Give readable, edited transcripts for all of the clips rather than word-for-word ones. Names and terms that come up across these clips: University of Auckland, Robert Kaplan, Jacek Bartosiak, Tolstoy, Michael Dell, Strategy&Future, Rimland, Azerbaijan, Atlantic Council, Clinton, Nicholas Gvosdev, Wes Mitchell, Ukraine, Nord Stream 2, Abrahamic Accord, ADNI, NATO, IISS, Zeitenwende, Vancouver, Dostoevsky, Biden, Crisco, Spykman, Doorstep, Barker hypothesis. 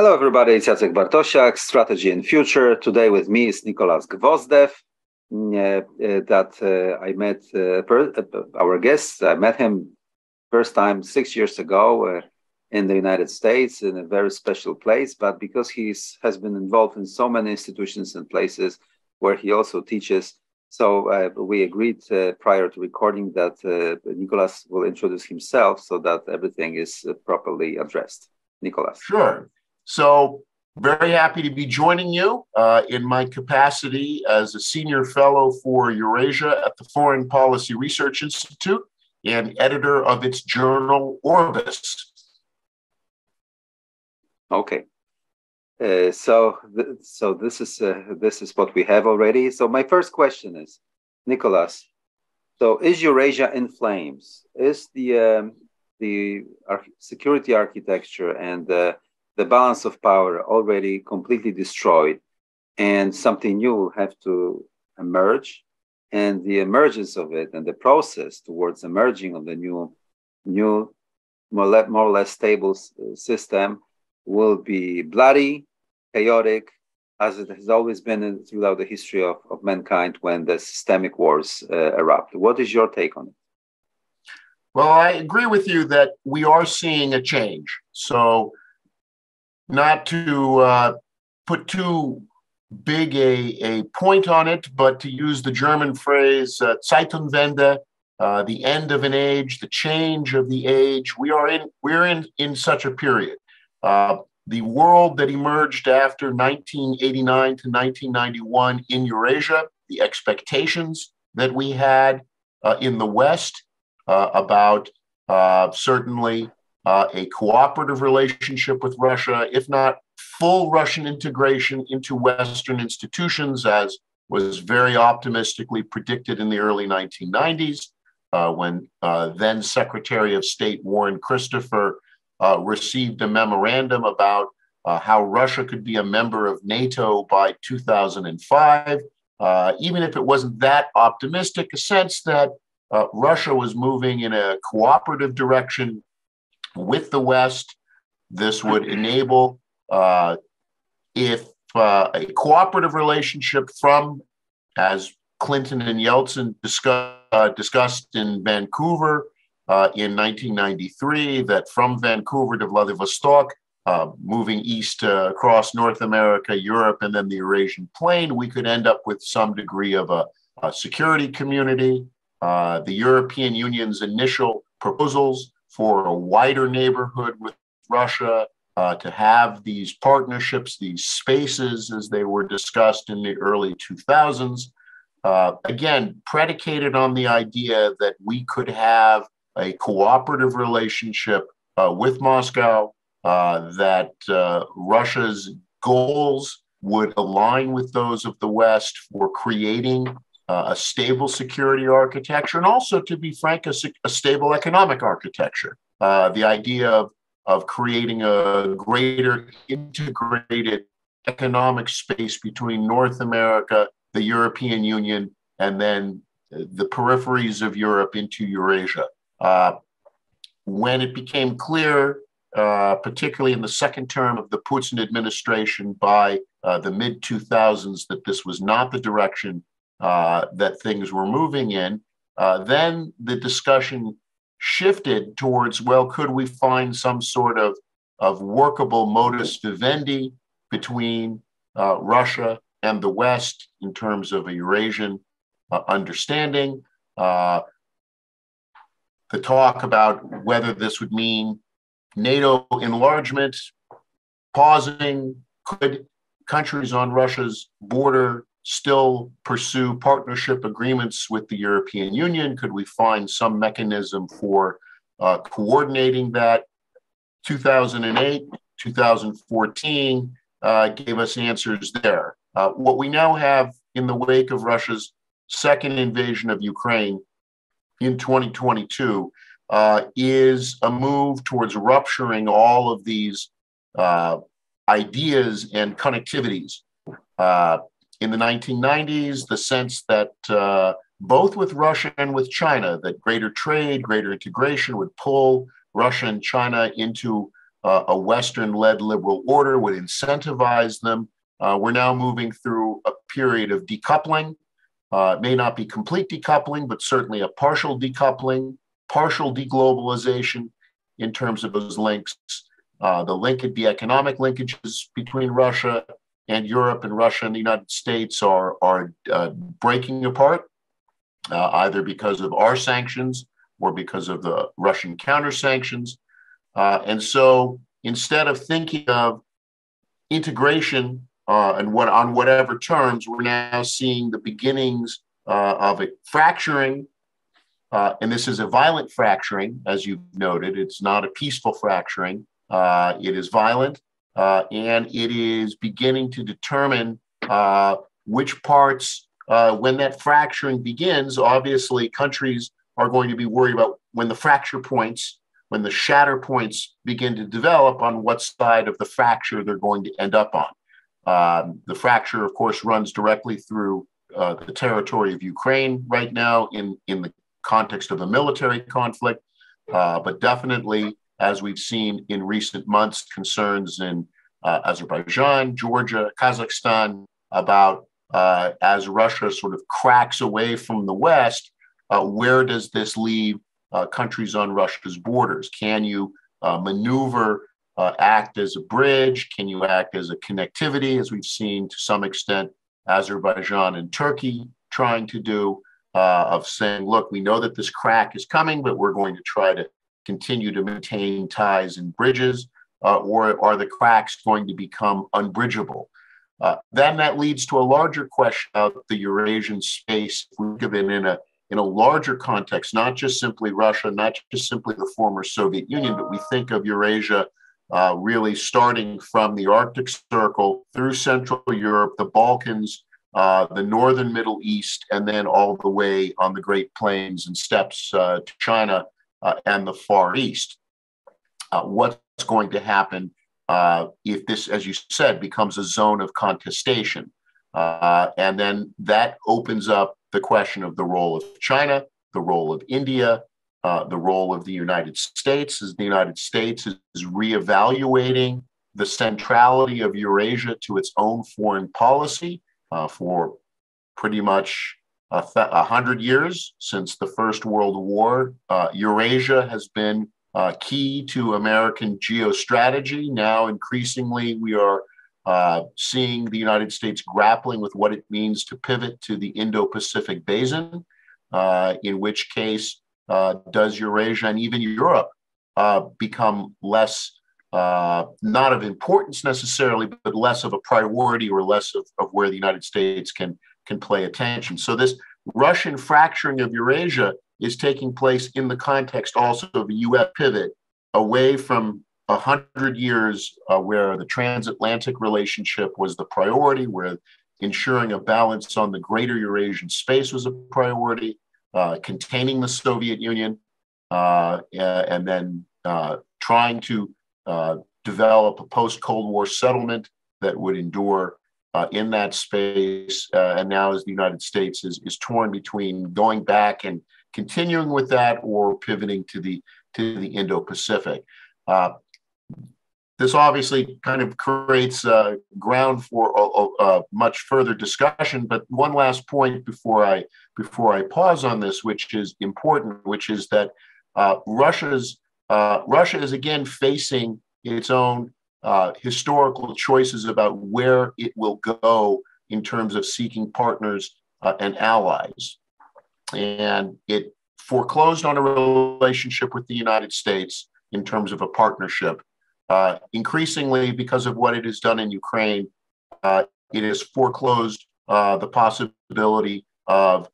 Hello, everybody. It's Jacek Bartosiak, Strategy and Future. Today with me is Nicholas Gvosdev, I met him first time 6 years ago in the United States in a very special place. But because he has been involved in so many institutions and places where he also teaches, so we agreed prior to recording that Nicholas will introduce himself so that everything is properly addressed. Nicholas. Sure. So very happy to be joining you in my capacity as a senior fellow for Eurasia at the Foreign Policy Research Institute and editor of its journal, Orbis. Okay. So this is what we have already. So my first question is, Nicholas, so is Eurasia in flames? Is the security architecture and the balance of power already completely destroyed, and something new will have to emerge, and the emergence of it and the process towards emerging of the new more or less stable system will be bloody, chaotic, as it has always been throughout the history of mankind when the systemic wars erupt. What is your take on it? Well, I agree with you that we are seeing a change. So not to put too big a point on it, but to use the German phrase, Zeitenwende, the end of an age, the change of the age. We're in such a period. The world that emerged after 1989 to 1991 in Eurasia, the expectations that we had in the West about certainly a cooperative relationship with Russia, if not full Russian integration into Western institutions, as was very optimistically predicted in the early 1990s, when then Secretary of State Warren Christopher received a memorandum about how Russia could be a member of NATO by 2005. Even if it wasn't that optimistic, a sense that Russia was moving in a cooperative direction with the West. This would enable, a cooperative relationship from, as Clinton and Yeltsin discussed in Vancouver in 1993, that from Vancouver to Vladivostok, moving east across North America, Europe, and then the Eurasian plain, we could end up with some degree of a security community. The European Union's initial proposals for a wider neighborhood with Russia, to have these partnerships, these spaces, as they were discussed in the early 2000s, again, predicated on the idea that we could have a cooperative relationship with Moscow, that Russia's goals would align with those of the West for creating a stable security architecture, and also, to be frank, a stable economic architecture. The idea of creating a greater integrated economic space between North America, the European Union, and then the peripheries of Europe into Eurasia. When it became clear, particularly in the second term of the Putin administration by the mid-2000s, that this was not the direction that things were moving in, then the discussion shifted towards, well, could we find some sort of workable modus vivendi between Russia and the West in terms of a Eurasian understanding? The talk about whether this would mean NATO enlargement, pausing, could countries on Russia's border still pursue partnership agreements with the European Union? Could we find some mechanism for coordinating that? 2008, 2014 gave us answers there. What we now have in the wake of Russia's second invasion of Ukraine in 2022 is a move towards rupturing all of these ideas and connectivities. In the 1990s, the sense that both with Russia and with China, that greater trade, greater integration would pull Russia and China into a Western-led liberal order would incentivize them. We're now moving through a period of decoupling. It may not be complete decoupling, but certainly a partial decoupling, partial deglobalization in terms of those links, the economic linkages between Russia and Europe and Russia and the United States are breaking apart, either because of our sanctions or because of the Russian counter-sanctions. And so instead of thinking of integration on whatever terms, we're now seeing the beginnings of a fracturing. And this is a violent fracturing, as you've noted. It's not a peaceful fracturing. It is violent. And it is beginning to determine which parts, when that fracturing begins, obviously countries are going to be worried about when the fracture points, when the shatter points begin to develop, on what side of the fracture they're going to end up on. The fracture, of course, runs directly through the territory of Ukraine right now in the context of a military conflict, but definitely, as we've seen in recent months, concerns in Azerbaijan, Georgia, Kazakhstan about as Russia sort of cracks away from the West, where does this leave countries on Russia's borders? Can you maneuver, act as a bridge? Can you act as a connectivity, as we've seen to some extent Azerbaijan and Turkey trying to do, of saying, look, we know that this crack is coming, but we're going to try to continue to maintain ties and bridges, or are the cracks going to become unbridgeable? Then that leads to a larger question about the Eurasian space. If we look at it in a larger context, not just simply Russia, not just simply the former Soviet Union, but we think of Eurasia really starting from the Arctic Circle through Central Europe, the Balkans, the northern Middle East, and then all the way on the Great Plains and steppes to China. And the Far East. What's going to happen if this, as you said, becomes a zone of contestation? And then that opens up the question of the role of China, the role of India, the role of the United States, as the United States is reevaluating the centrality of Eurasia to its own foreign policy for pretty much 100 years since the First World War. Eurasia has been key to American geostrategy. Now, increasingly, we are seeing the United States grappling with what it means to pivot to the Indo-Pacific basin, in which case does Eurasia and even Europe become less, not of importance necessarily, but less of a priority or less of where the United States can play attention. So this Russian fracturing of Eurasia is taking place in the context also of a U.S. pivot away from 100 years where the transatlantic relationship was the priority, where ensuring a balance on the greater Eurasian space was a priority, containing the Soviet Union, and then trying to develop a post-Cold War settlement that would endure in that space, and now as the United States is torn between going back and continuing with that or pivoting to the Indo-Pacific. This obviously kind of creates ground for much further discussion, but one last point before I pause on this, which is important, which is that Russia is again facing its own historical choices about where it will go in terms of seeking partners and allies. And it foreclosed on a relationship with the United States in terms of a partnership. Increasingly, because of what it has done in Ukraine, it has foreclosed the possibility of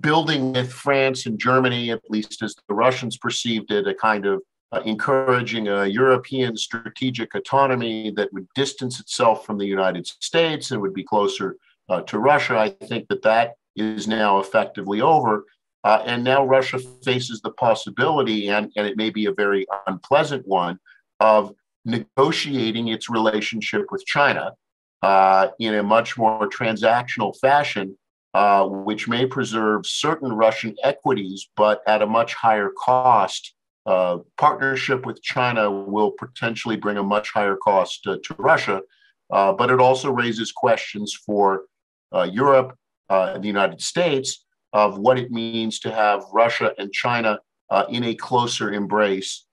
building with France and Germany, at least as the Russians perceived it, a kind of encouraging a European strategic autonomy that would distance itself from the United States and would be closer to Russia. I think that is now effectively over. And now Russia faces the possibility, and it may be a very unpleasant one, of negotiating its relationship with China in a much more transactional fashion, which may preserve certain Russian equities, but at a much higher cost partnership with China will potentially bring a much higher cost to Russia, but it also raises questions for Europe and the United States of what it means to have Russia and China in a closer embrace,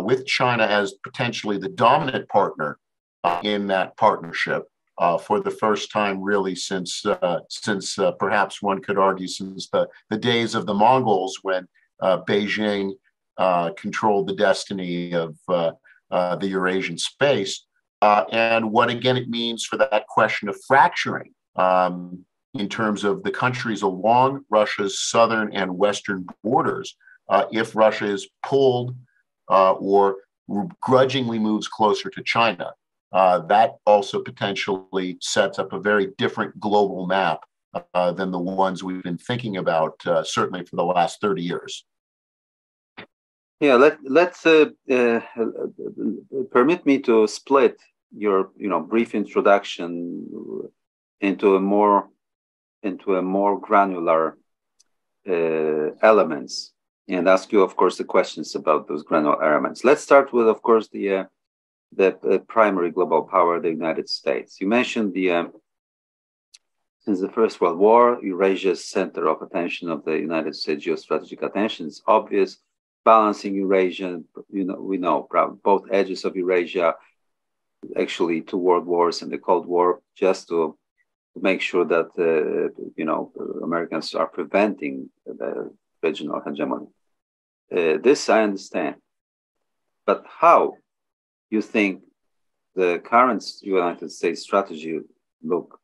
with China as potentially the dominant partner in that partnership for the first time, really, since perhaps one could argue since the days of the Mongols, when Beijing controlled the destiny of the Eurasian space, and what again it means for that question of fracturing in terms of the countries along Russia's southern and western borders, if Russia is pulled or grudgingly moves closer to China. That also potentially sets up a very different global map than the ones we've been thinking about, certainly for the last 30 years. Yeah, let's permit me to split your brief introduction into a more granular elements, and ask you, of course, the questions about those granular elements. Let's start with, of course, the primary global power, the United States. You mentioned since the First World War, Eurasia's center of attention of the United States geostrategic attention is obvious. Balancing Eurasia, we know both edges of Eurasia, actually 2 world wars and the Cold War, just to make sure that Americans are preventing the regional hegemony. This I understand, but how you think the current United States strategy look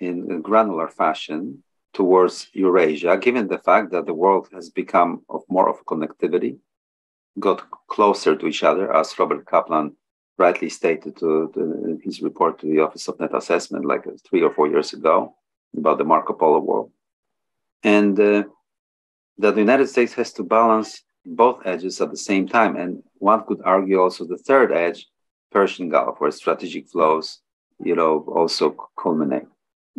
in a granular fashion towards Eurasia, given the fact that the world has become more of a connectivity, got closer to each other, as Robert Kaplan rightly stated in his report to the Office of Net Assessment like 3 or 4 years ago about the Marco Polo world, and that the United States has to balance both edges at the same time. And one could argue also the third edge, Persian Gulf, where strategic flows, also culminate.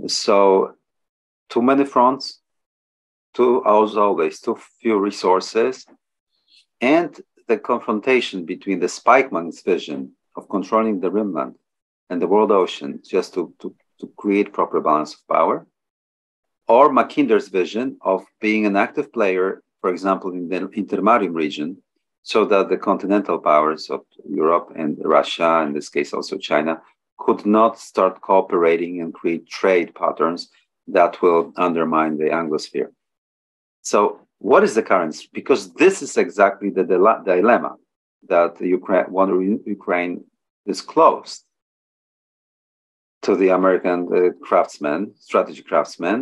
So too many fronts, as always, too few resources, and the confrontation between the Spykman's vision of controlling the Rimland and the world ocean just to create proper balance of power, or Mackinder's vision of being an active player, for example, in the intermarium region, so that the continental powers of Europe and Russia, in this case also China, could not start cooperating and create trade patterns that will undermine the Anglosphere. So what is the current? Because this is exactly the dilemma that Ukraine disclosed to the American strategy craftsmen.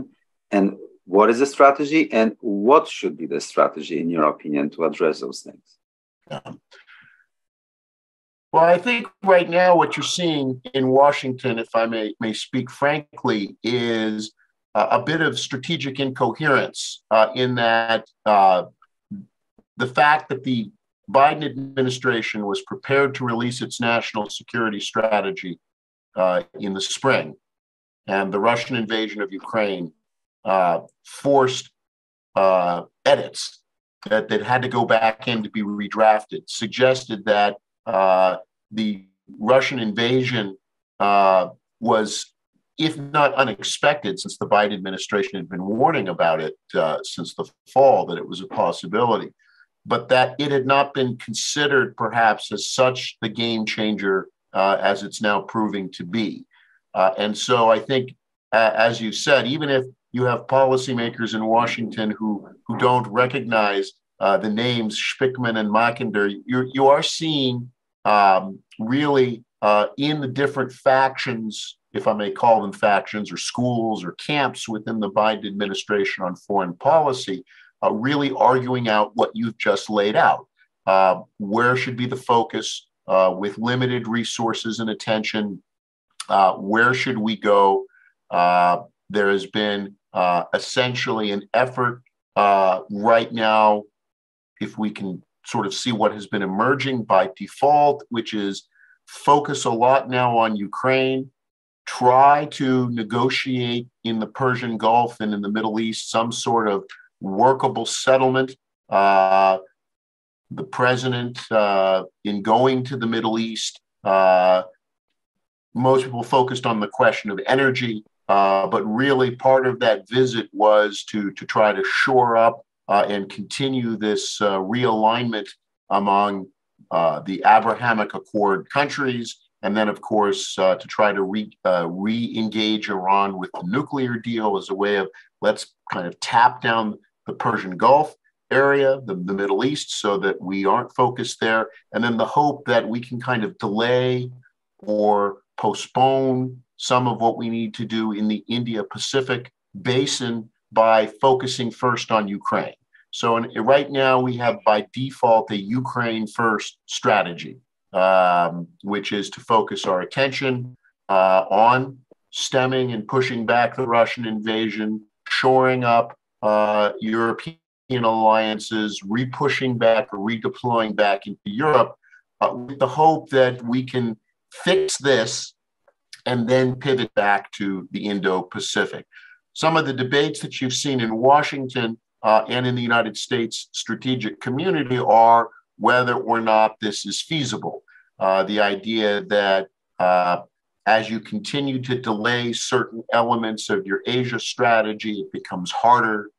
And what is the strategy, and what should be the strategy, in your opinion, to address those things? Yeah. Well, I think right now what you're seeing in Washington, if I may speak frankly, is a bit of strategic incoherence in that the fact that the Biden administration was prepared to release its national security strategy in the spring, and the Russian invasion of Ukraine forced edits that had to go back in to be redrafted, suggested that the Russian invasion was, if not unexpected, since the Biden administration had been warning about it since the fall, that it was a possibility, but that it had not been considered perhaps as such the game changer as it's now proving to be. And so I think, as you said, even if you have policymakers in Washington who don't recognize the names Spykman and Mackinder, you are seeing really in the different factions, if I may call them factions or schools or camps within the Biden administration on foreign policy, really arguing out what you've just laid out. Where should be the focus with limited resources and attention? Where should we go? There has been essentially an effort right now, if we can sort of see what has been emerging by default, which is focus a lot now on Ukraine, try to negotiate in the Persian Gulf and in the Middle East some sort of workable settlement, the president in going to the Middle East. Most people focused on the question of energy, but really part of that visit was to try to shore up and continue this realignment among the Abrahamic Accord countries. And then, of course, to try to re-engage Iran with the nuclear deal as a way of let's kind of tap down the Persian Gulf area, the Middle East, so that we aren't focused there. And then the hope that we can kind of delay or postpone some of what we need to do in the Indo-Pacific basin by focusing first on Ukraine. So right now we have by default a Ukraine first strategy, which is to focus our attention on stemming and pushing back the Russian invasion, shoring up European alliances, re-pushing back or redeploying back into Europe with the hope that we can fix this and then pivot back to the Indo-Pacific. Some of the debates that you've seen in Washington and in the United States strategic community are whether or not this is feasible. The idea that as you continue to delay certain elements of your Asia strategy, it becomes harder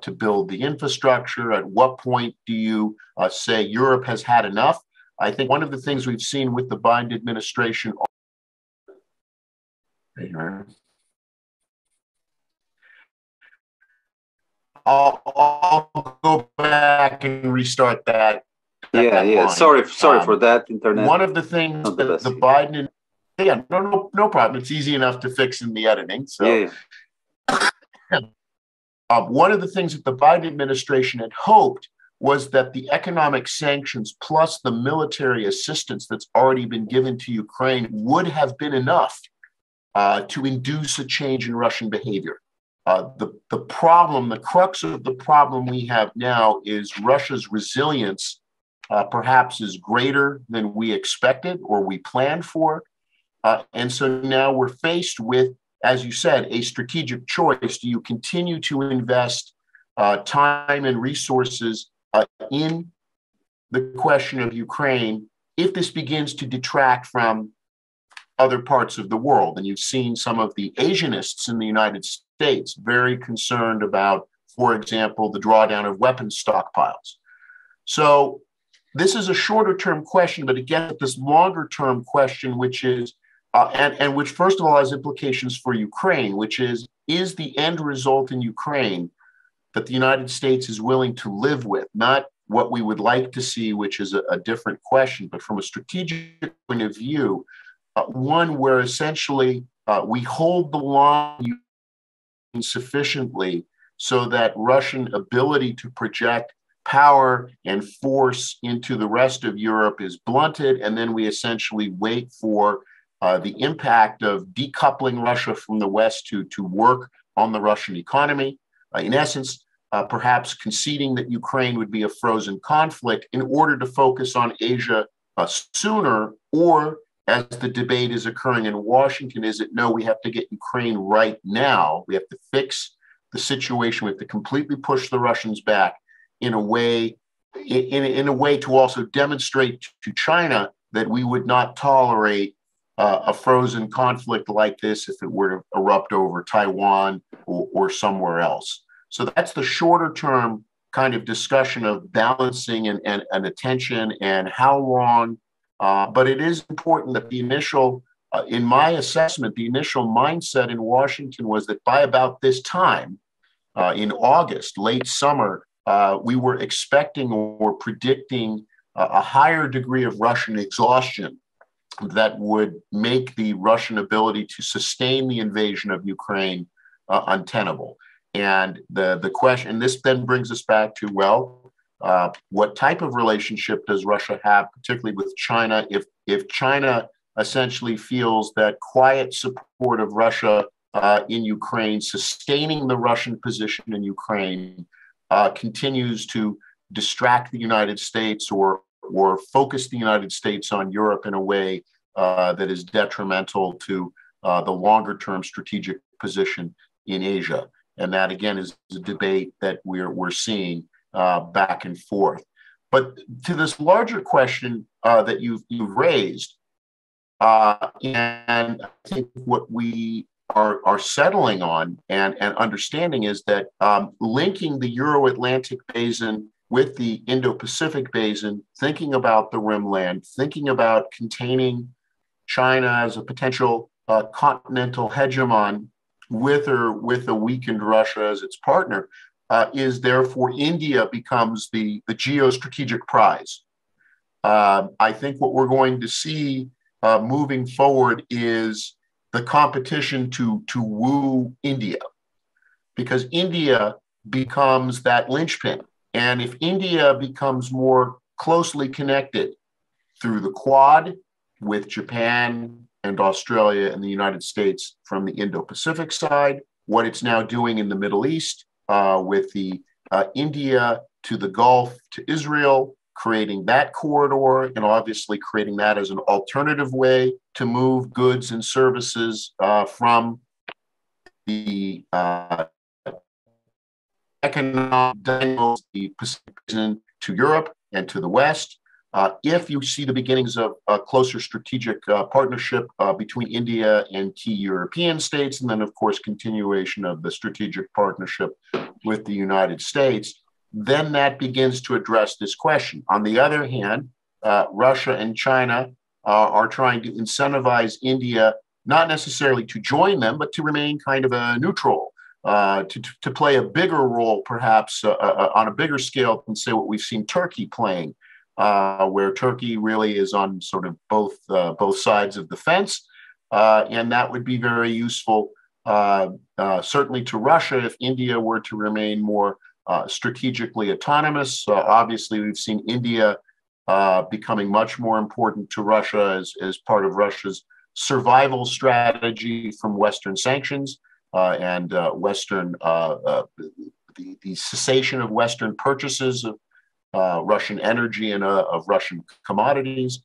to build the infrastructure. At what point do you say Europe has had enough? I think one of the things we've seen with the Biden administration I'll go back and restart that. Line. Sorry for that, internet. One of the things that the Biden, no problem. It's easy enough to fix in the editing. So, yeah. One of the things that the Biden administration had hoped was that the economic sanctions plus the military assistance that's already been given to Ukraine would have been enough to induce a change in Russian behavior. The problem, the crux of the problem we have now is Russia's resilience perhaps is greater than we expected or we planned for. And so now we're faced with, as you said, a strategic choice. Do you continue to invest time and resources in the question of Ukraine if this begins to detract from other parts of the world? And you've seen some of the Asianists in the United States very concerned about, for example, the drawdown of weapons stockpiles. So this is a shorter term question, but again, this longer term question, which is, and which first of all has implications for Ukraine, which is the end result in Ukraine that the United States is willing to live with, not what we would like to see, which is a different question, but from a strategic point of view, one where essentially we hold the line sufficiently so that Russian ability to project power and force into the rest of Europe is blunted, and then we essentially wait for the impact of decoupling Russia from the West to work on the Russian economy. In essence, perhaps conceding that Ukraine would be a frozen conflict in order to focus on Asia sooner, or as the debate is occurring in Washington, is it no, we have to get Ukraine right now. We have to fix the situation. We have to completely push the Russians back in a way to also demonstrate to China that we would not tolerate a frozen conflict like this if it were to erupt over Taiwan or somewhere else. So that's the shorter term kind of discussion of balancing and attention and how long, but it is important that the initial, in my assessment, the initial mindset in Washington was that by about this time in August, late summer, we were expecting or predicting a higher degree of Russian exhaustion that would make the Russian ability to sustain the invasion of Ukraine untenable. And the question, and this then brings us back to, well, what type of relationship does Russia have, particularly with China, if China essentially feels that quiet support of Russia in Ukraine, sustaining the Russian position in Ukraine, continues to distract the United States or focus the United States on Europe in a way that is detrimental to the longer-term strategic position in Asia. And that, again, is a debate that we're seeing back and forth. But to this larger question that you've raised, and I think what we are settling on and understanding is that linking the Euro-Atlantic basin with the Indo-Pacific basin, thinking about the Rimland, thinking about containing China as a potential continental hegemon with a weakened Russia as its partner, is therefore India becomes the geostrategic prize. I think what we're going to see moving forward is the competition to woo India, because India becomes that linchpin. And if India becomes more closely connected through the Quad with Japan and Australia and the United States from the Indo-Pacific side, what it's now doing in the Middle East with the India to the Gulf to Israel, creating that corridor and obviously creating that as an alternative way to move goods and services from the economic dynamos, the Pacific Basin, to Europe and to the West. If you see the beginnings of a closer strategic partnership between India and key European states, and then, of course, continuation of the strategic partnership with the United States, then that begins to address this question. On the other hand, Russia and China are trying to incentivize India, not necessarily to join them, but to remain kind of a neutral, to play a bigger role, perhaps on a bigger scale than, say, what we've seen Turkey playing, where Turkey really is on sort of both sides of the fence, and that would be very useful, certainly to Russia, if India were to remain more strategically autonomous. Obviously, we've seen India becoming much more important to Russia as part of Russia's survival strategy from Western sanctions and Western the cessation of Western purchases of Russian energy and of Russian commodities.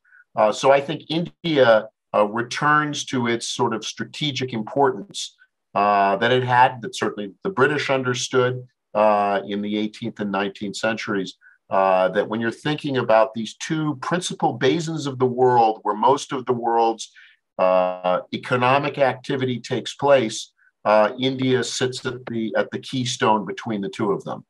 So I think India returns to its sort of strategic importance that it had, that certainly the British understood in the 18th and 19th centuries, that when you're thinking about these two principal basins of the world where most of the world's economic activity takes place, India sits at the keystone between the two of them.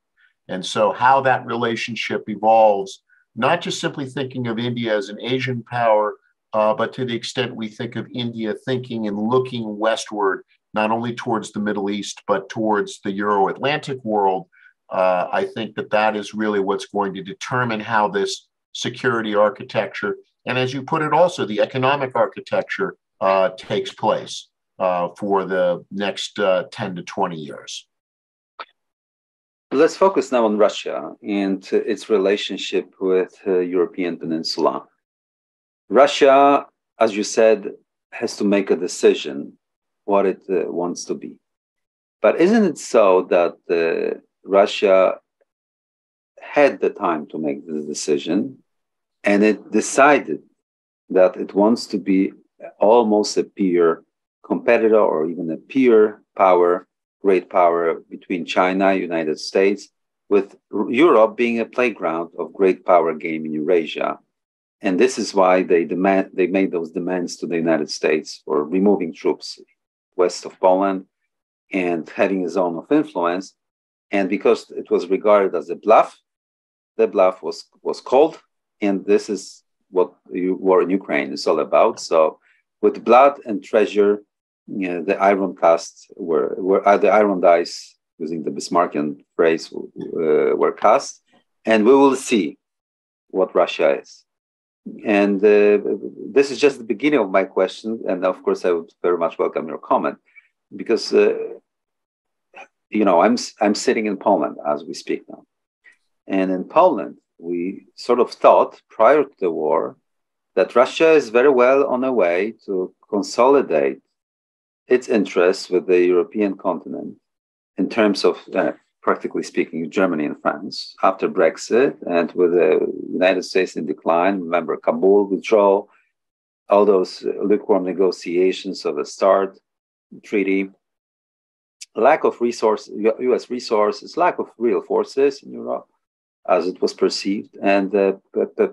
And so how that relationship evolves, not just simply thinking of India as an Asian power, but to the extent we think of India thinking and looking westward, not only towards the Middle East, but towards the Euro-Atlantic world, I think that is really what's going to determine how this security architecture, and as you put it also, the economic architecture takes place for the next 10 to 20 years. Let's focus now on Russia and its relationship with the European peninsula. Russia, as you said, has to make a decision what it wants to be. But isn't it so that Russia had the time to make this decision, and it decided that it wants to be almost a peer competitor or even a peer power, great power between China, United States, with Europe being a playground of great power game in Eurasia. And this is why they made those demands to the United States for removing troops west of Poland and having a zone of influence. And because it was regarded as a bluff, the bluff was called. And this is what the war in Ukraine is all about. So with blood and treasure, you know, the iron casts were the iron dice, using the Bismarckian phrase, were cast. And we will see what Russia is. And this is just the beginning of my question. And of course, I would very much welcome your comment, because, you know, I'm sitting in Poland as we speak now. And in Poland, we sort of thought prior to the war that Russia is very well on the way to consolidate its interests with the European continent in terms of, practically speaking, Germany and France after Brexit, and with the United States in decline. Remember Kabul withdrawal, all those lukewarm negotiations of the START treaty, lack of resources, U.S. resources, lack of real forces in Europe, as it was perceived, and the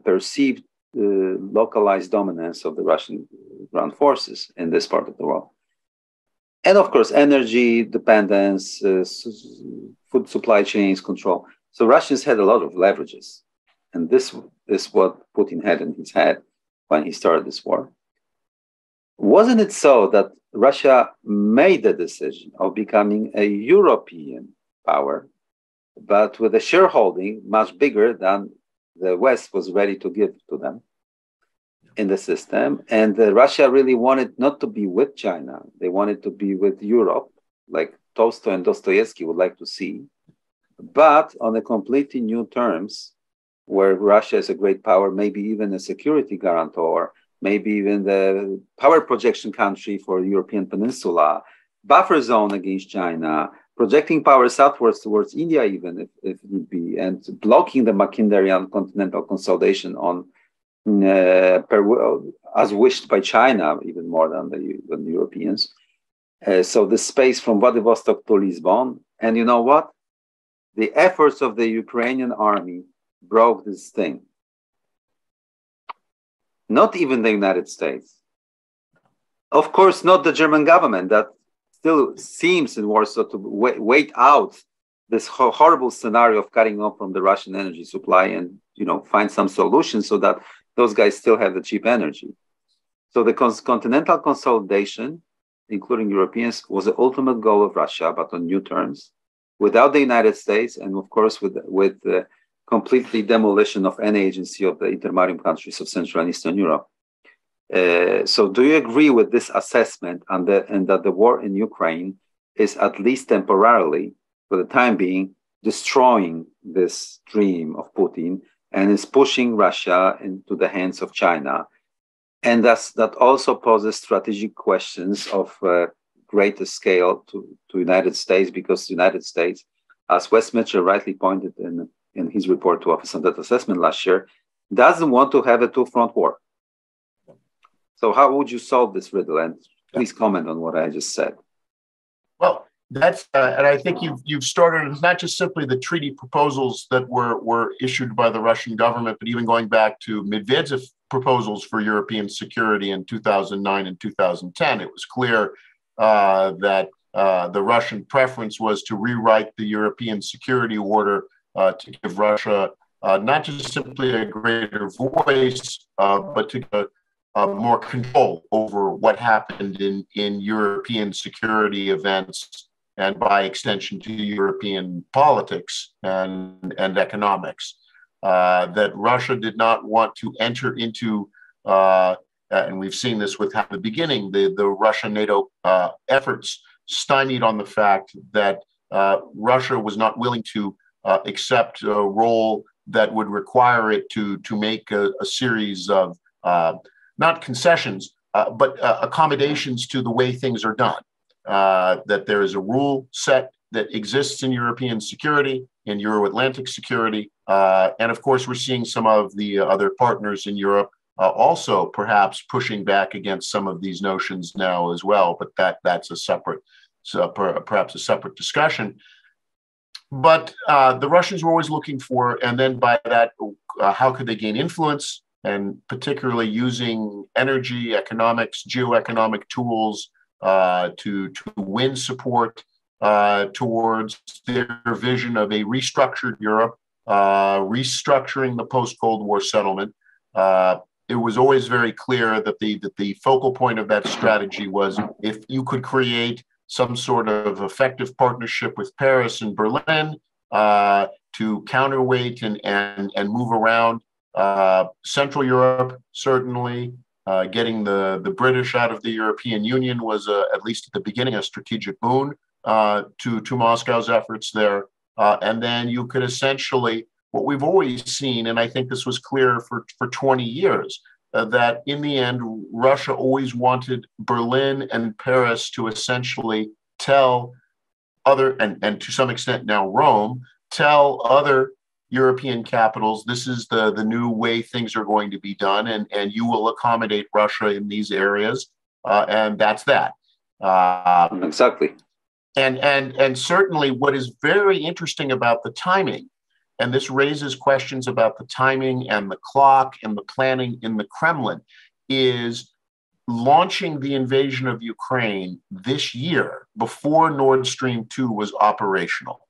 perceived localized dominance of the Russian ground forces in this part of the world. And of course, energy dependence, food supply chains control. So Russians had a lot of leverages. And this is what Putin had in his head when he started this war. Wasn't it so that Russia made the decision of becoming a European power, but with a shareholding much bigger than the West was ready to give to them in the system? And Russia really wanted not to be with China. They wanted to be with Europe, like Tolstoy and Dostoevsky would like to see, but on a completely new terms, where Russia is a great power, maybe even a security guarantor, maybe even the power projection country for the European peninsula, buffer zone against China, projecting power southwards towards India even if need be, and blocking the Mackinderian continental consolidation on as wished by China, even more than the Europeans. So the space from Vladivostok to Lisbon. And you know what? The efforts of the Ukrainian army broke this thing. Not even the United States. Of course, not the German government that still seems in Warsaw to wait out this horrible scenario of cutting off from the Russian energy supply and, you know, find some solution so that those guys still have the cheap energy. So the continental consolidation, including Europeans, was the ultimate goal of Russia, but on new terms, without the United States, and of course with completely demolition of any agency of the intermarium countries of Central and Eastern Europe. So do you agree with this assessment and that the war in Ukraine is at least temporarily, for the time being, destroying this dream of Putin and is pushing Russia into the hands of China? And that also poses strategic questions of greater scale to United States, because the United States, as Wes Mitchell rightly pointed in his report to Office on Debt Assessment last year, doesn't want to have a two-front war. So how would you solve this riddle? And please comment on what I just said. Well, that's, and I think you've started, it's not just simply the treaty proposals that were issued by the Russian government, but even going back to Medvedev proposals for European security in 2009 and 2010, it was clear that the Russian preference was to rewrite the European security order to give Russia not just simply a greater voice, but to more control over what happened in European security events and by extension to European politics and economics. That Russia did not want to enter into, and we've seen this with at the beginning, the Russia-NATO efforts stymied on the fact that Russia was not willing to accept a role that would require it to make a series of not concessions, but accommodations to the way things are done. That there is a rule set that exists in European security, in Euro-Atlantic security. And of course, we're seeing some of the other partners in Europe also perhaps pushing back against some of these notions now as well, but that's a separate, perhaps a separate discussion. But the Russians were always looking for, and then by that, how could they gain influence? And particularly using energy, economics, geoeconomic tools to win support towards their vision of a restructured Europe, restructuring the post-Cold War settlement. It was always very clear that the focal point of that strategy was if you could create some sort of effective partnership with Paris and Berlin to counterweight and move around Central Europe, certainly. Getting the British out of the European Union was, at least at the beginning, a strategic boon to Moscow's efforts there. And then you could essentially, what we've always seen, and I think this was clear for 20 years, that in the end, Russia always wanted Berlin and Paris to essentially tell other, and to some extent now Rome, tell other European capitals, this is the new way things are going to be done, and you will accommodate Russia in these areas, and that's that. Exactly. And certainly what is very interesting about the timing And this raises questions about the timing and the clock and the planning in the Kremlin. Is launching the invasion of Ukraine this year, before Nord Stream 2 was operational,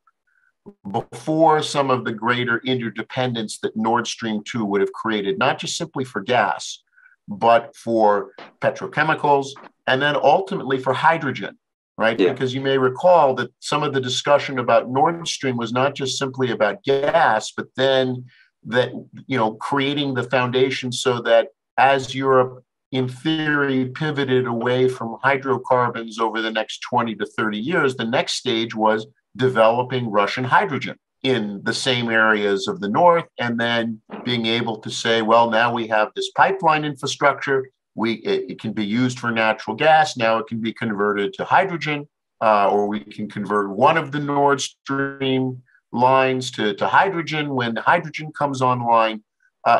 before some of the greater interdependence that Nord Stream 2 would have created, not just simply for gas, but for petrochemicals, and then ultimately for hydrogen, right? Yeah. Because you may recall that some of the discussion about Nord Stream was not just simply about gas, but then that, you know, creating the foundation so that as Europe, in theory, pivoted away from hydrocarbons over the next 20 to 30 years, the next stage was developing Russian hydrogen in the same areas of the north, and then being able to say, well, now we have this pipeline infrastructure, it can be used for natural gas, now it can be converted to hydrogen, or we can convert one of the Nord Stream lines to hydrogen when hydrogen comes online.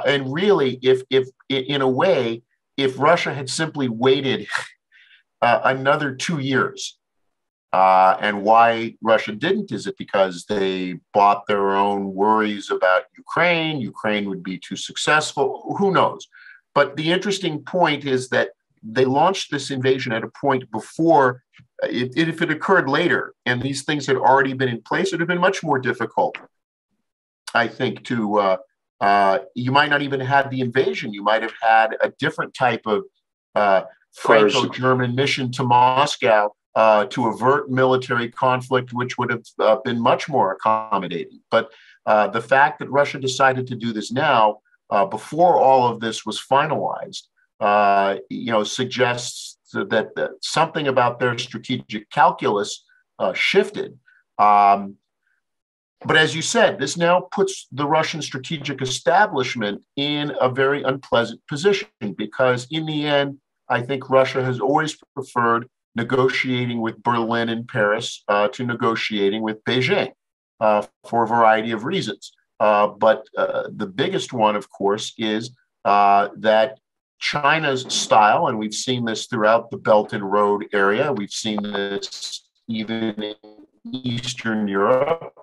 And really, if in a way, if Russia had simply waited another 2 years, and why Russia didn't, is it because they bought their own worries about Ukraine? Ukraine would be too successful, who knows? But the interesting point is that they launched this invasion at a point before, if it occurred later and these things had already been in place, it would have been much more difficult, I think, to, you might not even have the invasion. You might have had a different type of Franco-German mission to Moscow to avert military conflict, which would have been much more accommodating. But the fact that Russia decided to do this now, before all of this was finalized, you know, suggests that, something about their strategic calculus shifted. But as you said, this now puts the Russian strategic establishment in a very unpleasant position, because in the end, I think Russia has always preferred negotiating with Berlin and Paris to negotiating with Beijing for a variety of reasons. But the biggest one, of course, is that China's style, and we've seen this throughout the Belt and Road area, we've seen this even in Eastern Europe,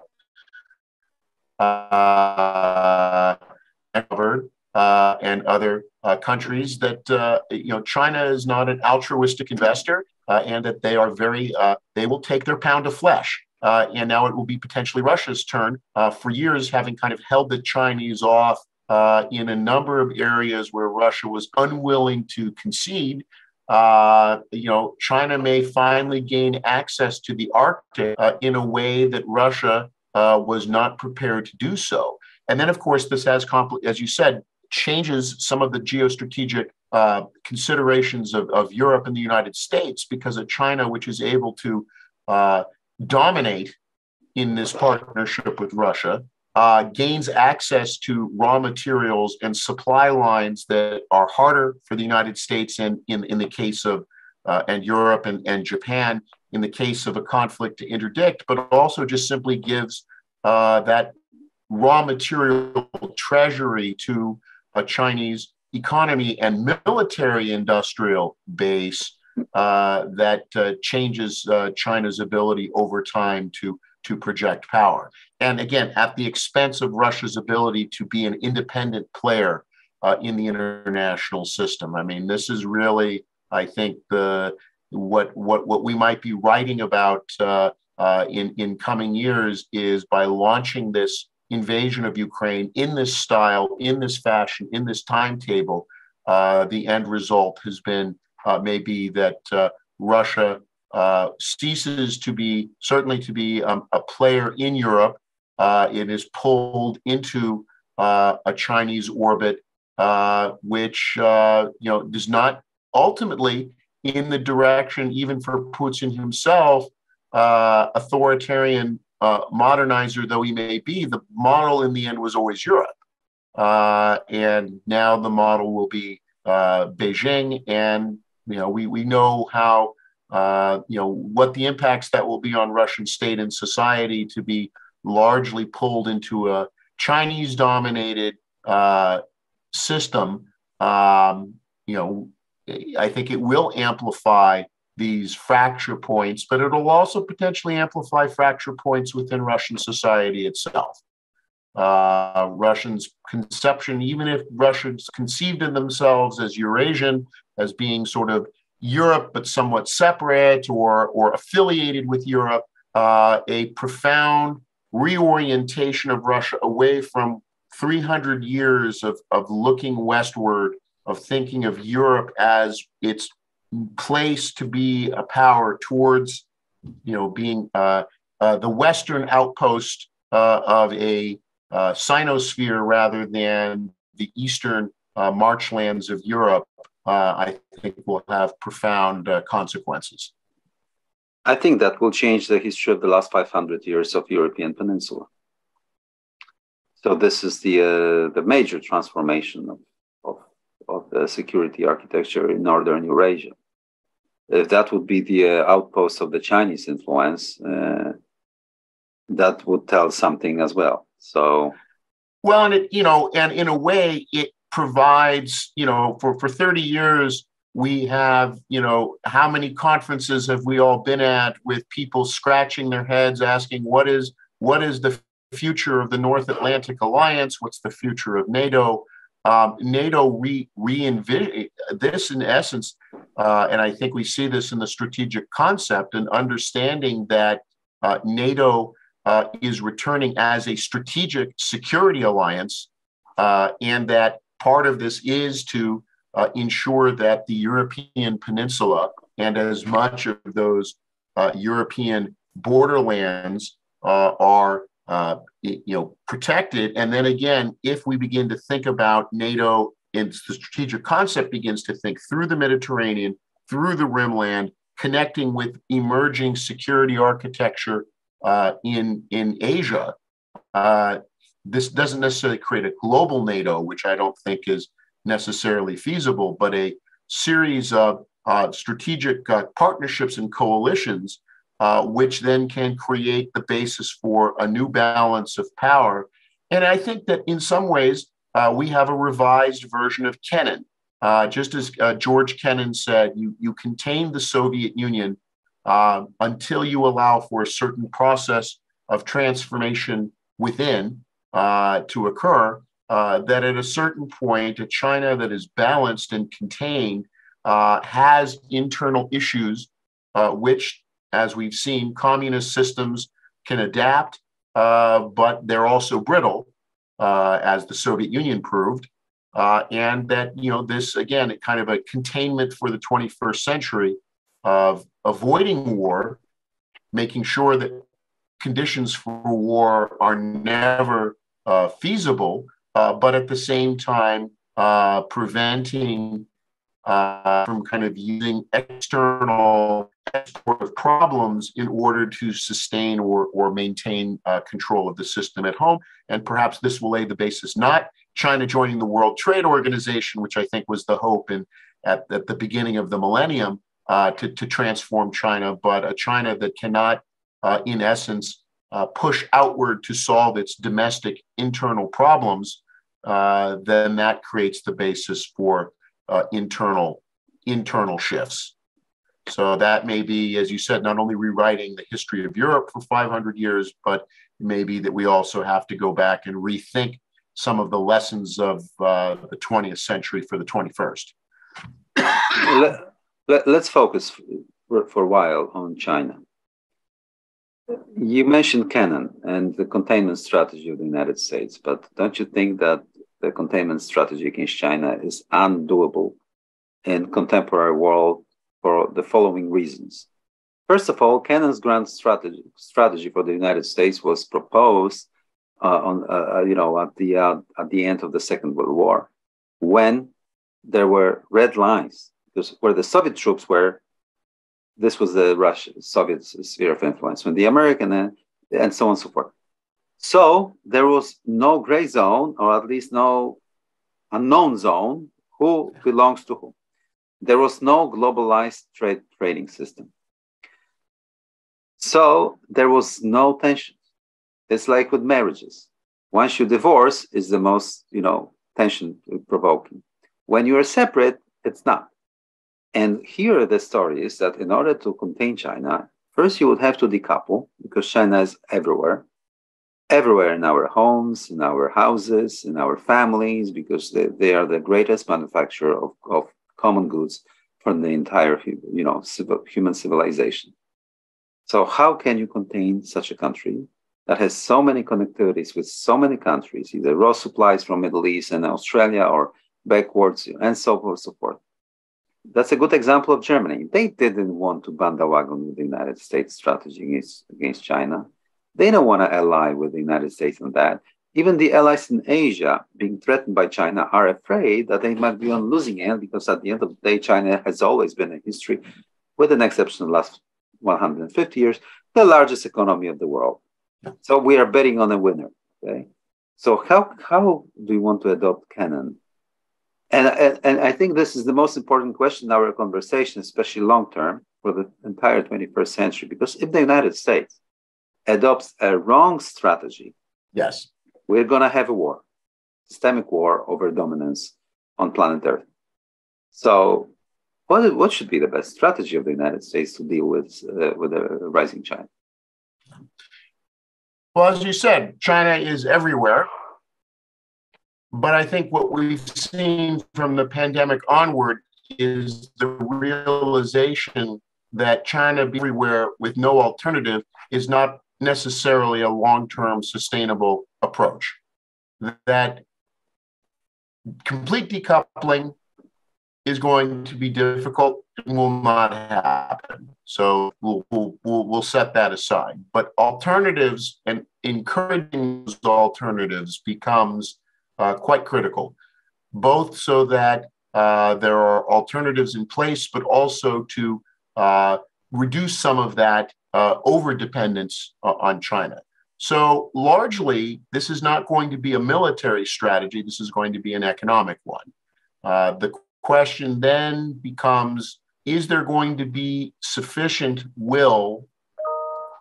and other countries, that you know, China is not an altruistic investor, and that they are very, they will take their pound of flesh. And now it will be potentially Russia's turn, for years having kind of held the Chinese off in a number of areas where Russia was unwilling to concede. You know, China may finally gain access to the Arctic in a way that Russia was not prepared to do so. And then, of course, this has, as you said, changes some of the geostrategic considerations of Europe and the United States, because of China, which is able to dominate in this partnership with Russia, gains access to raw materials and supply lines that are harder for the United States in the case of and Europe and Japan in the case of a conflict to interdict, but also just simply gives that raw material treasury to a Chinese economy and military industrial base that changes China's ability over time to project power. And again, at the expense of Russia's ability to be an independent player in the international system. I mean, this is really, I think, what we might be writing about in coming years, is by launching this invasion of Ukraine in this style, in this fashion, in this timetable, the end result has been maybe that Russia ceases to be, certainly to be a player in Europe. It is pulled into a Chinese orbit, which you know, does not ultimately, in the direction, even for Putin himself, authoritarian modernizer though he may be, the model in the end was always Europe. And now the model will be Beijing. And you know, we know how, you know, what the impacts that will be on Russian state and society, to be largely pulled into a Chinese-dominated system. You know, I think it will amplify these fracture points, but it'll also potentially amplify fracture points within Russian society itself. Russians' conception, even if Russians conceived of themselves as Eurasian, as being sort of Europe, but somewhat separate or affiliated with Europe, a profound reorientation of Russia away from 300 years of looking westward, of thinking of Europe as its place to be a power, towards, you know, being the Western outpost of a Sinosphere rather than the Eastern marchlands of Europe. I think will have profound consequences. I think that will change the history of the last 500 years of European peninsula. So this is the major transformation of the security architecture in northern Eurasia. If that would be the outpost of the Chinese influence, that would tell something as well. So, well, and it, you know, and in a way, it provides, you know, for 30 years, we have, you know, how many conferences have we all been at with people scratching their heads, asking what is the future of the North Atlantic Alliance? What's the future of NATO? NATO re-envision this in essence, and I think we see this in the strategic concept and understanding that NATO is returning as a strategic security alliance, and that part of this is to ensure that the European peninsula and as much of those European borderlands are you know, protected. And then again, if we begin to think about NATO, and the strategic concept begins to think through the Mediterranean, through the Rimland, connecting with emerging security architecture in Asia, this doesn't necessarily create a global NATO, which I don't think is necessarily feasible, but a series of strategic partnerships and coalitions, which then can create the basis for a new balance of power. And I think that in some ways, we have a revised version of Kennan. Just as George Kennan said, you contain the Soviet Union until you allow for a certain process of transformation within, to occur, that at a certain point, a China that is balanced and contained has internal issues, which, as we've seen, communist systems can adapt, but they're also brittle, as the Soviet Union proved, and that, you know, this, again, kind of a containment for the 21st century of avoiding war, making sure that conditions for war are never feasible, but at the same time preventing from kind of using external sort of problems in order to sustain or maintain control of the system at home. And perhaps this will lay the basis, not China joining the World Trade Organization, which I think was the hope at the beginning of the millennium, to transform China, but a China that cannot, in essence, push outward to solve its domestic internal problems, then that creates the basis for internal shifts. So that may be, as you said, not only rewriting the history of Europe for 500 years, but maybe that we also have to go back and rethink some of the lessons of the 20th century for the 21st. Let's focus for a while on China. You mentioned Kennan and the containment strategy of the United States, but don't you think that the containment strategy against China is undoable in contemporary world for the following reasons? First of all, Kennan's grand strategy for the United States was proposed at the end of the Second World War, when there were red lines where the Soviet troops were. This was the Soviet sphere of influence, when the American and so on and so forth. So there was no gray zone, or at least no unknown zone, who belongs to whom. There was no globalized trading system. So there was no tension. It's like with marriages. Once you divorce, it's the most, you know, tension provoking. When you are separate, it's not. And here the story is that in order to contain China, first you would have to decouple, because China is everywhere. everywhere in our homes, in our houses, in our families, because they are the greatest manufacturer of common goods from the entire human civilization. So how can you contain such a country that has so many connectivities with so many countries, either raw supplies from Middle East and Australia or backwards and so forth, so forth? That's a good example of Germany. They didn't want to bandwagon with the United States strategy against China. They don't want to ally with the United States on that. Even the allies in Asia being threatened by China are afraid that they might be on losing end, because at the end of the day, China has always been in history, with an exception of the last 150 years, the largest economy of the world. So we are betting on a winner. Okay? So how do you want to adopt Kennan? And I think this is the most important question in our conversation, especially long-term, for the entire 21st century, because if the United States adopts a wrong strategy, yes, we're going to have a war, systemic war over dominance on planet Earth. So what should be the best strategy of the United States to deal with a rising China? Well, as you said, China is everywhere. But I think what we've seen from the pandemic onward is the realization that China being everywhere with no alternative is not necessarily a long-term sustainable approach. That complete decoupling is going to be difficult and will not happen. So we'll set that aside. But alternatives and encouraging those alternatives becomes quite critical, both so that there are alternatives in place, but also to reduce some of that over-dependence on China. So largely, this is not going to be a military strategy. This is going to be an economic one. The question then becomes, is there going to be sufficient will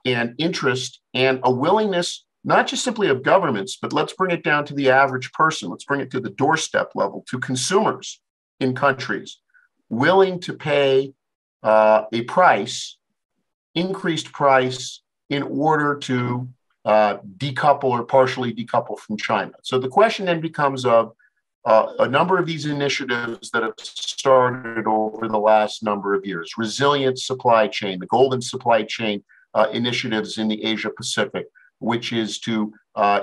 and interest and a willingness, not just simply of governments, but let's bring it down to the average person, let's bring it to the doorstep level, to consumers in countries, willing to pay a price, increased price, in order to decouple or partially decouple from China. So the question then becomes of a number of these initiatives that have started over the last number of years, resilient supply chain, the golden supply chain initiatives in the Asia Pacific, which is to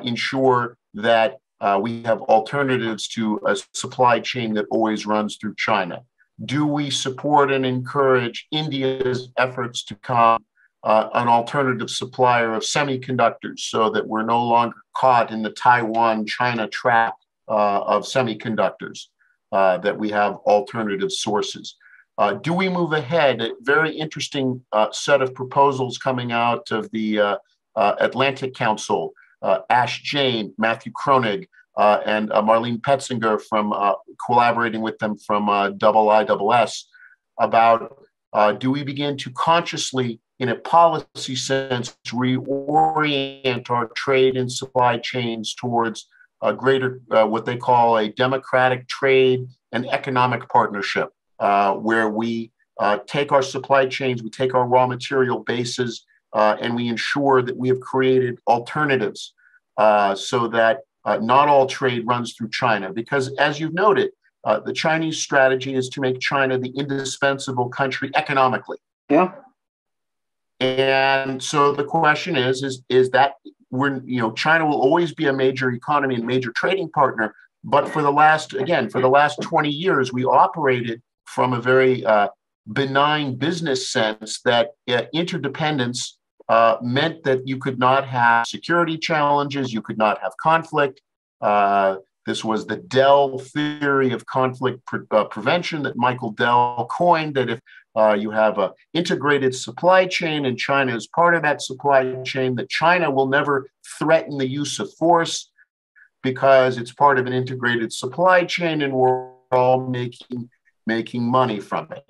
ensure that we have alternatives to a supply chain that always runs through China. Do we support and encourage India's efforts to become an alternative supplier of semiconductors so that we're no longer caught in the Taiwan-China trap of semiconductors, that we have alternative sources? Do we move ahead? A very interesting set of proposals coming out of the Atlantic Council, Ash Jain, Matthew Kronig, and Marlene Petzinger from collaborating with them from IISS about do we begin to consciously, in a policy sense, reorient our trade and supply chains towards a greater, what they call a democratic trade and economic partnership, where we take our supply chains, we take our raw material bases, and we ensure that we have created alternatives so that not all trade runs through China. Because as you've noted, the Chinese strategy is to make China the indispensable country economically. Yeah. And so the question is that China will always be a major economy and major trading partner. But for the last 20 years, we operated from a very benign business sense that interdependence meant that you could not have security challenges, you could not have conflict. This was the Dell theory of conflict prevention that Michael Dell coined, that if you have an integrated supply chain and China is part of that supply chain, that China will never threaten the use of force because it's part of an integrated supply chain and we're all making money from it.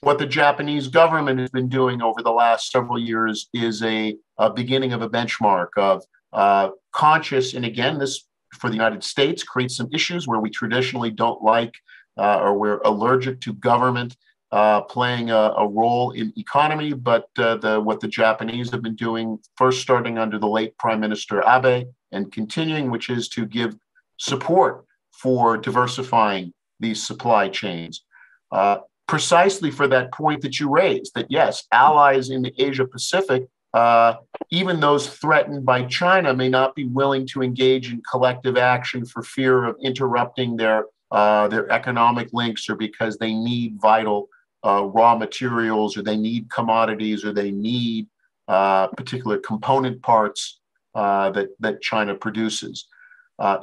What the Japanese government has been doing over the last several years is a beginning of a benchmark of conscious, and again, this for the United States creates some issues where we traditionally don't like or we're allergic to government playing a role in economy, but what the Japanese have been doing, first starting under the late Prime Minister Abe and continuing, which is to give support for diversifying these supply chains. Precisely for that point that you raised, that yes, allies in the Asia Pacific, even those threatened by China, may not be willing to engage in collective action for fear of interrupting their economic links, or because they need vital raw materials, or they need commodities, or they need particular component parts that China produces.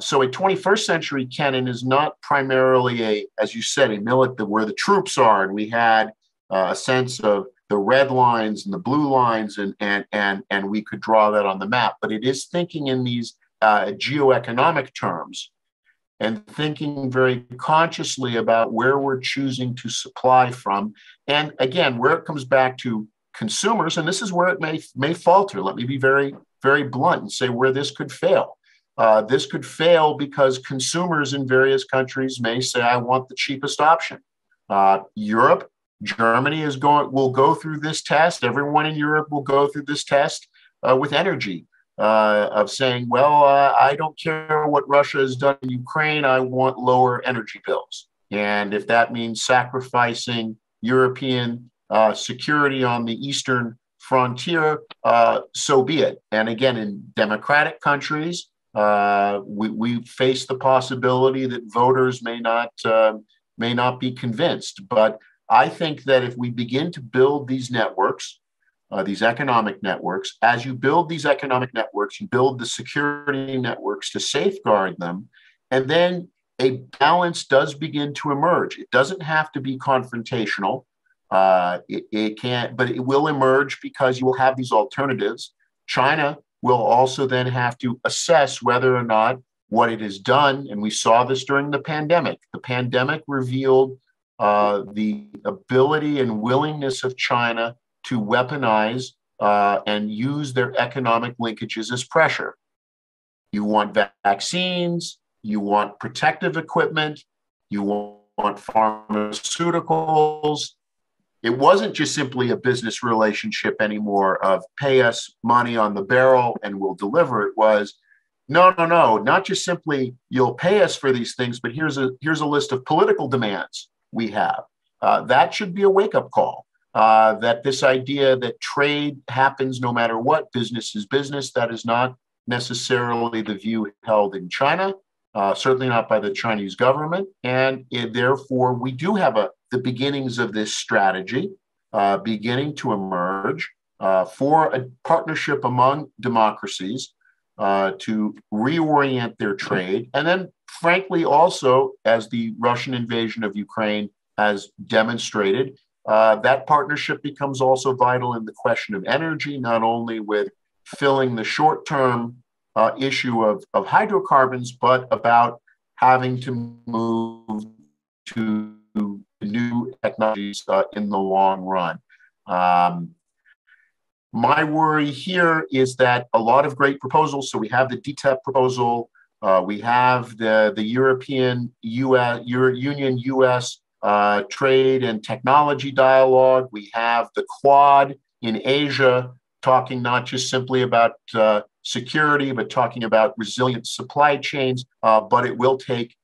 So a 21st century Kennan is not primarily a, as you said, a military where the troops are, and we had a sense of the red lines and the blue lines, and we could draw that on the map. But it is thinking in these geoeconomic terms, and thinking very consciously about where we're choosing to supply from. And again, where it comes back to consumers, and this is where it may falter. Let me be very, very blunt and say where this could fail. This could fail because consumers in various countries may say, I want the cheapest option. Europe, Germany will go through this test. Everyone in Europe will go through this test with energy of saying, well, I don't care what Russia has done in Ukraine. I want lower energy bills. And if that means sacrificing European security on the Eastern frontier, so be it. And again, in democratic countries, we face the possibility that voters may not be convinced. But I think that if we begin to build these networks, these economic networks, as you build these economic networks, you build the security networks to safeguard them, and then a balance does begin to emerge. It doesn't have to be confrontational. It can't, but it will emerge because you will have these alternatives. China will also then have to assess whether or not what it has done, and we saw this during the pandemic. The pandemic revealed the ability and willingness of China to weaponize and use their economic linkages as pressure. You want vaccines, you want protective equipment, you want pharmaceuticals. It wasn't just simply a business relationship anymore of pay us money on the barrel and we'll deliver. It was, no, not just simply you'll pay us for these things, but here's a list of political demands we have. That should be a wake-up call, that this idea that trade happens no matter what, business is business, that is not necessarily the view held in China, certainly not by the Chinese government. And therefore, we do have the beginnings of this strategy beginning to emerge for a partnership among democracies to reorient their trade. And then, frankly, also, as the Russian invasion of Ukraine has demonstrated, that partnership becomes also vital in the question of energy, not only with filling the short-term issue of hydrocarbons, but about having to move to new technologies in the long run. My worry here is that a lot of great proposals, so we have the DTEP proposal, we have the European Union US trade and technology dialogue, we have the Quad in Asia, talking not just simply about security, but talking about resilient supply chains, but it will take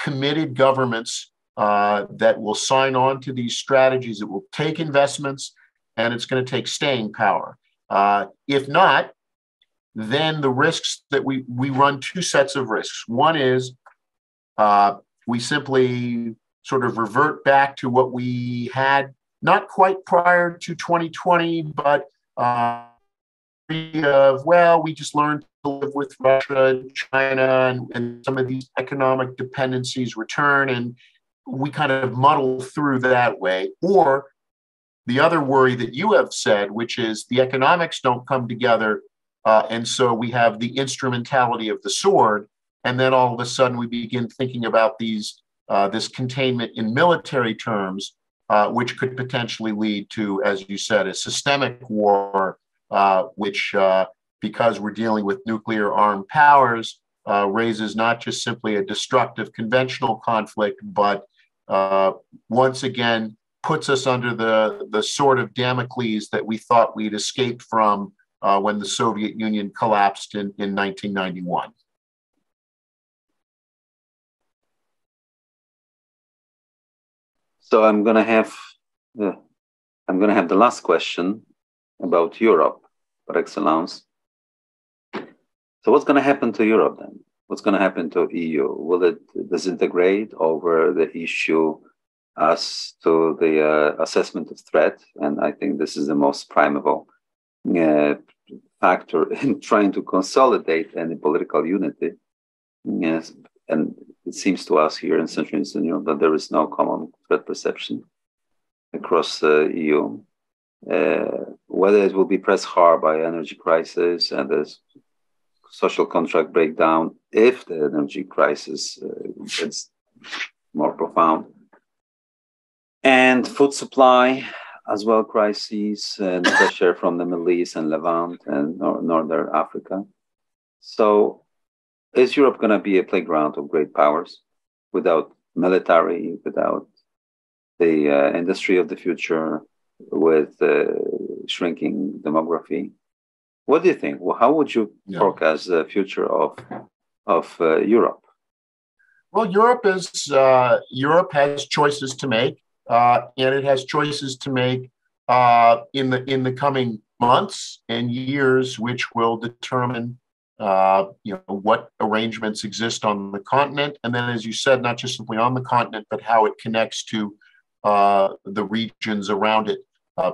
committed governments that will sign on to these strategies. It will take investments, and it's going to take staying power. If not, then the risks that we run, two sets of risks. One is we simply sort of revert back to what we had, not quite prior to 2020, but well, we just learned to live with Russia, China, and some of these economic dependencies return, and we kind of muddle through that way. Or the other worry that you have said, which is the economics don't come together. And so we have the instrumentality of the sword. And then all of a sudden we begin thinking about this containment in military terms, which could potentially lead to, as you said, a systemic war, which because we're dealing with nuclear armed powers, raises not just simply a destructive conventional conflict, but once again, puts us under the sort of Damocles that we thought we'd escaped from when the Soviet Union collapsed in 1991. So I'm going to have the last question about Europe, par excellence. So what's going to happen to Europe then? What's going to happen to EU? Will it disintegrate over the issue as to the assessment of threat? And I think this is the most primable factor in trying to consolidate any political unity. Yes, and it seems to us here in Central and Eastern Europe that there is no common threat perception across the EU. Whether it will be pressed hard by energy crisis and this social contract breakdown, if the energy crisis gets more profound, and food supply as well, crises and pressure from the Middle East and Levant and Northern Africa. So is Europe going to be a playground of great powers without military, without the industry of the future, with shrinking demography? What do you think? Well, how would you forecast the future of Europe? Well, Europe has choices to make, and it has choices to make in the coming months and years, which will determine what arrangements exist on the continent, and then, as you said, not just simply on the continent, but how it connects to the regions around it,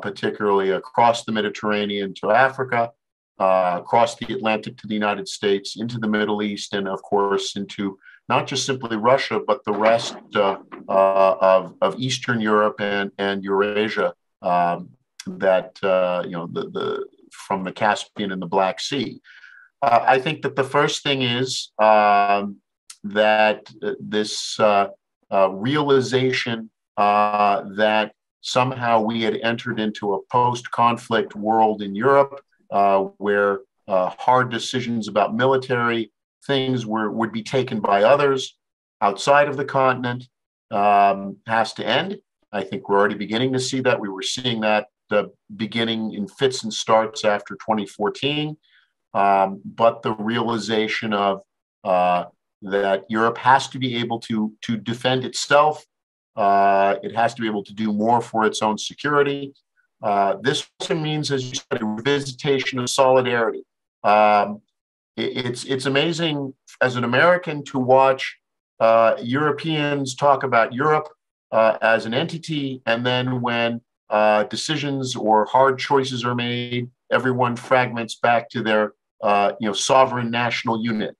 particularly across the Mediterranean to Africa, across the Atlantic to the United States, into the Middle East, and of course into not just simply Russia, but the rest of Eastern Europe and Eurasia, from the Caspian and the Black Sea. I think that the first thing is that this realization that somehow we had entered into a post-conflict world in Europe where hard decisions about military things would be taken by others outside of the continent has to end. I think we're already beginning to see that. We were seeing that beginning in fits and starts after 2014. But the realization of that Europe has to be able to defend itself. It has to be able to do more for its own security. This also means, as you said, a revisitation of solidarity. It's amazing as an American to watch Europeans talk about Europe as an entity, and then when decisions or hard choices are made, everyone fragments back to their sovereign national unit.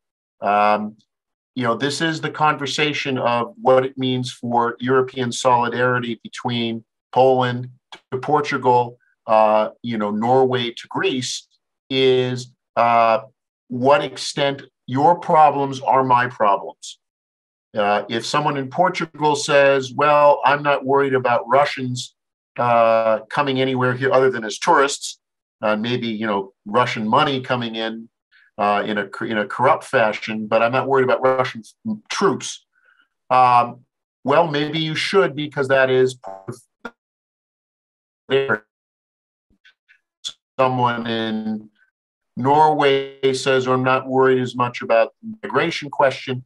This is the conversation of what it means for European solidarity between Poland to Portugal, Norway to Greece, is what extent your problems are my problems. If someone in Portugal says, well, I'm not worried about Russians coming anywhere here other than as tourists, maybe Russian money coming in a corrupt fashion, but I'm not worried about Russian troops. Well, maybe you should, because that is someone in Norway says, I'm not worried as much about the migration question.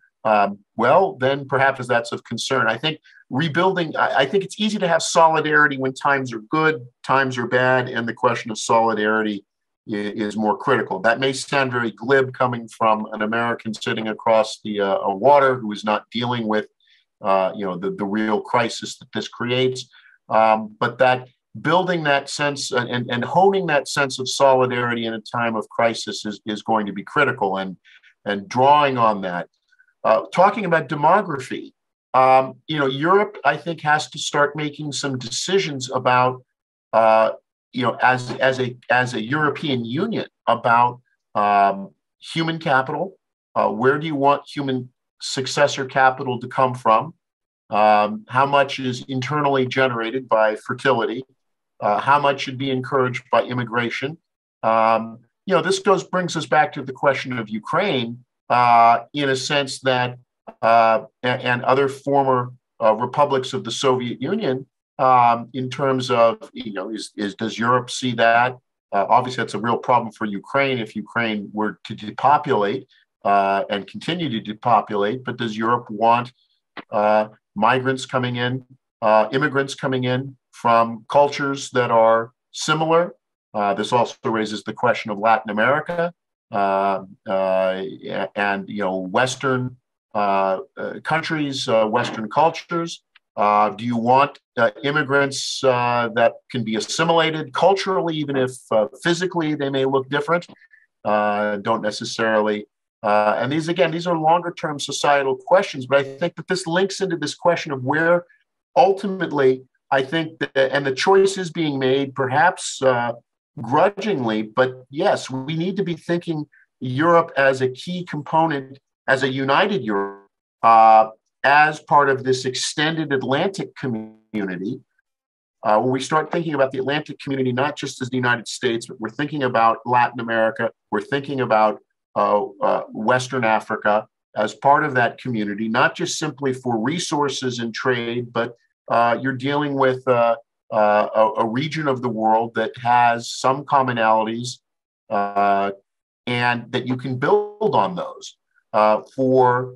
Well, then perhaps that's of concern. I think I think it's easy to have solidarity when times are good, times are bad, and the question of solidarity is more critical. That may sound very glib coming from an American sitting across the water who is not dealing with the real crisis that this creates. But that building that sense and honing that sense of solidarity in a time of crisis is going to be critical, and drawing on that. Talking about demography, Europe, I think, has to start making some decisions about, as a European Union, about human capital. Where do you want human successor capital to come from? How much is internally generated by fertility? How much should be encouraged by immigration? This brings us back to the question of Ukraine. In a sense that, and other former republics of the Soviet Union, in terms of, you know, does Europe see that? Obviously, that's a real problem for Ukraine if Ukraine were to depopulate and continue to depopulate. But does Europe want migrants coming in, immigrants coming in from cultures that are similar? This also raises the question of Latin America and, you know, Western countries, Western cultures. Do you want immigrants that can be assimilated culturally, even if physically they may look different? Don't necessarily. And these, again, these are longer term societal questions, but I think that this links into this question of where ultimately I think that, and the choice is being made, perhaps grudgingly, but yes, we need to be thinking Europe as a key component, as a united Europe, as part of this extended Atlantic community. When we start thinking about the Atlantic community, not just as the United States, but we're thinking about Latin America, we're thinking about Western Africa as part of that community, not just simply for resources and trade, but you're dealing with a region of the world that has some commonalities and that you can build on those for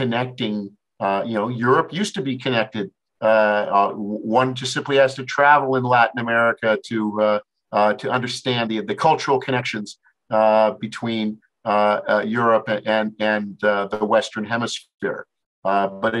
connecting. You know, Europe used to be connected. One just simply has to travel in Latin America to understand the cultural connections between Europe and the Western Hemisphere, but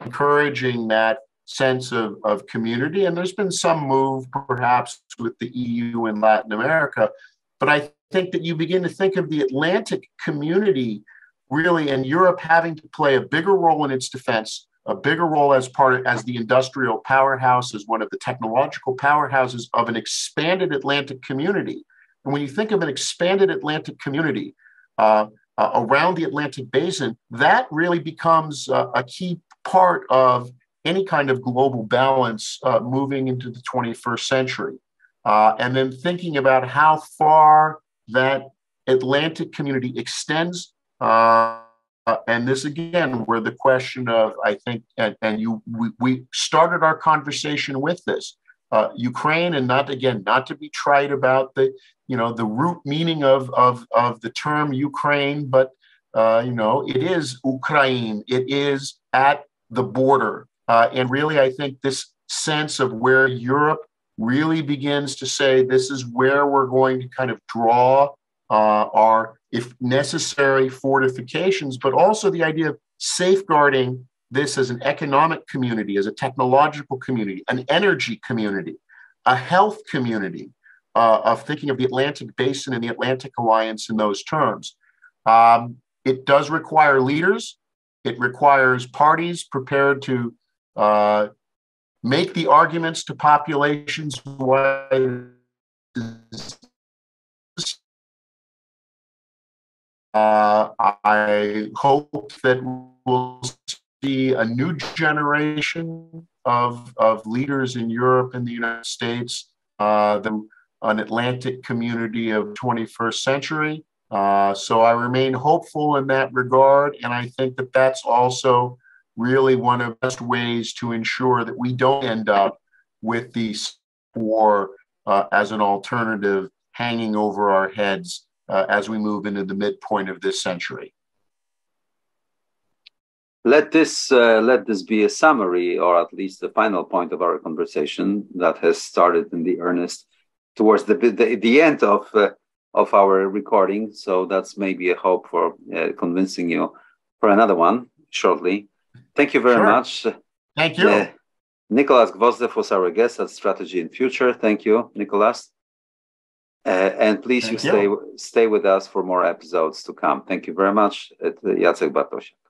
encouraging that sense of community. And there's been some move perhaps with the EU and Latin America, but I think that you begin to think of the Atlantic community really, and Europe having to play a bigger role in its defense, a bigger role as part of, as the industrial powerhouse, as one of the technological powerhouses of an expanded Atlantic community. And when you think of an expanded Atlantic community around the Atlantic basin, that really becomes a key part of any kind of global balance moving into the 21st century. And then thinking about how far that Atlantic community extends. And this, again, where the question of, I think, we started our conversation with this. Ukraine, and not to be trite about the, the root meaning of the term Ukraine, but, you know, it is Ukraine, it is at the border. And really, I think this sense of where Europe really begins to say, this is where we're going to kind of draw our, if necessary, fortifications, but also the idea of safeguarding this as an economic community, as a technological community, an energy community, a health community, of thinking of the Atlantic basin and the Atlantic alliance in those terms. It does require leaders. It requires parties prepared to make the arguments to populations why I hope that we'll see a new generation of leaders in Europe and the United States, an Atlantic community of 21st century. So I remain hopeful in that regard. And I think that that's also really one of the best ways to ensure that we don't end up with the war as an alternative hanging over our heads as we move into the midpoint of this century. Let this be a summary, or at least the final point of our conversation that has started in the earnest towards the end of our recording. So that's maybe a hope for convincing you for another one shortly. Thank you very much. Thank you. Nicholas Gvosdev was our guest at Strategy and Future. Thank you, Nicholas. And please stay with us for more episodes to come. Thank you very much. Jacek Bartosiak.